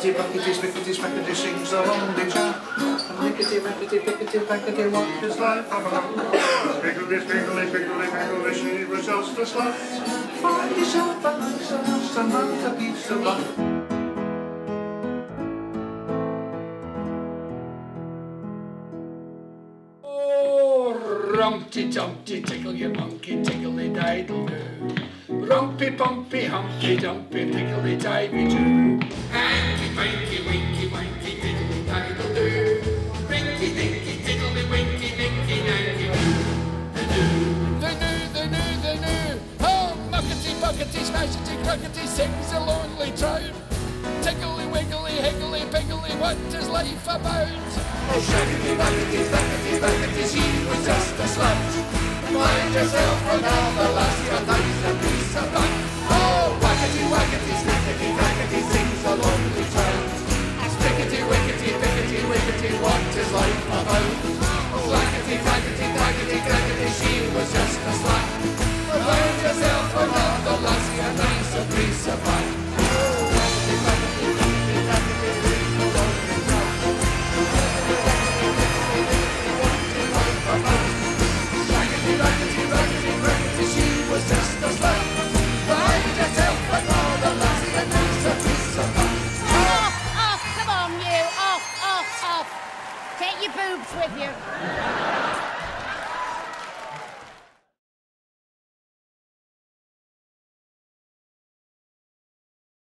Pickle, Rumpty dumpty, tickle your monkey, tickly diddle do. Rumpy pumpy, humpty dumpy, tickly divey do. Hanky panky, winky wanky, tickly diddle do. Rinky dinky, tickly winky, ninky nanky do. They knew. Oh, muckety puckety, smashety crackety, sings a lonely trout. Tickly wiggly, higgly piggly, what is life about? Oh, shackety-backety, she was just a slut. Find yourself another lass, a nice and piece of luck. Oh, wackety-wackety, snackety-crackety, sings a lonely trout. Spickety-wickety-pickety-wickety, what is life about? Oh, slackety-crackety-crackety-crackety, she was just a slut. Find yourself another lass, a nice and piece of luck. Oh, wackety-wackety-pickety-wackety, off, come on you, off. Take your boobs with you.